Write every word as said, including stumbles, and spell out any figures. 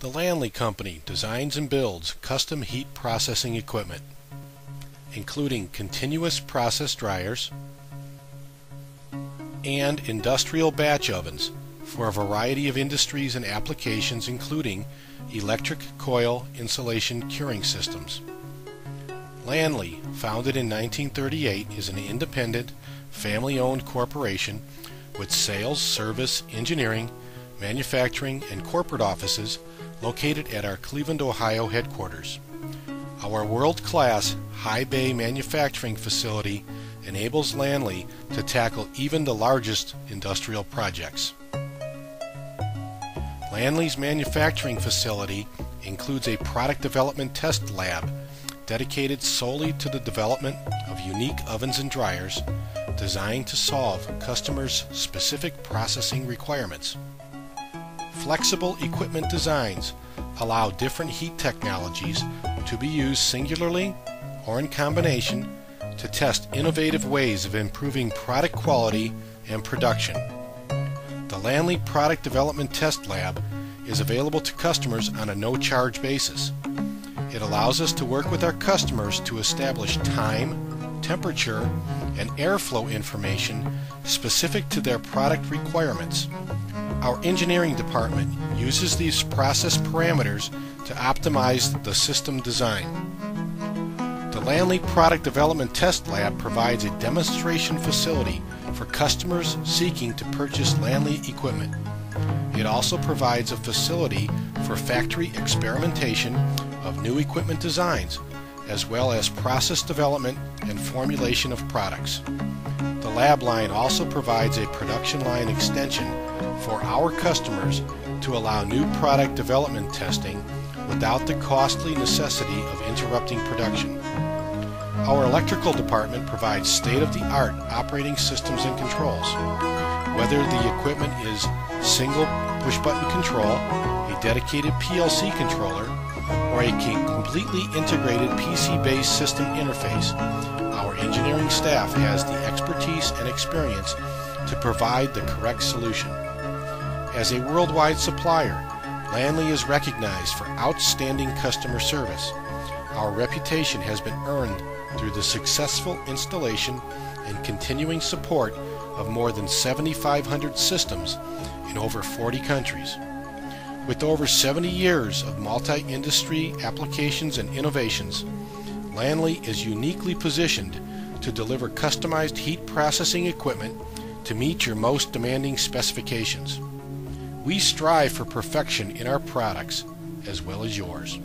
The Lanley Company designs and builds custom heat processing equipment, including continuous process dryers and industrial batch ovens for a variety of industries and applications, including electric coil insulation curing systems. Lanley, founded in nineteen thirty-eight, is an independent, family-owned corporation with sales, service, engineering, manufacturing, and corporate offices located at our Cleveland, Ohio headquarters. Our world-class high bay manufacturing facility enables Lanley to tackle even the largest industrial projects. Lanley's manufacturing facility includes a product development test lab dedicated solely to the development of unique ovens and dryers designed to solve customers' specific processing requirements. Flexible equipment designs allow different heat technologies to be used singularly or in combination to test innovative ways of improving product quality and production. The Lanley Product Development Test Lab is available to customers on a no-charge basis. It allows us to work with our customers to establish time, temperature, and airflow information specific to their product requirements. Our engineering department uses these process parameters to optimize the system design. The Lanley Product Development Test Lab provides a demonstration facility for customers seeking to purchase Lanley equipment. It also provides a facility for factory experimentation of new equipment designs, as well as process development and formulation of products. The lab line also provides a production line extension for our customers to allow new product development testing without the costly necessity of interrupting production. Our electrical department provides state-of-the-art operating systems and controls. Whether the equipment is single push-button control, a dedicated P L C controller, or a completely integrated P C-based system interface, our engineering staff has the expertise and experience to provide the correct solution. As a worldwide supplier, Lanley is recognized for outstanding customer service. Our reputation has been earned through the successful installation and continuing support of more than seventy-five hundred systems in over forty countries. With over seventy years of multi-industry applications and innovations, Lanley is uniquely positioned to deliver customized heat processing equipment to meet your most demanding specifications. We strive for perfection in our products as well as yours.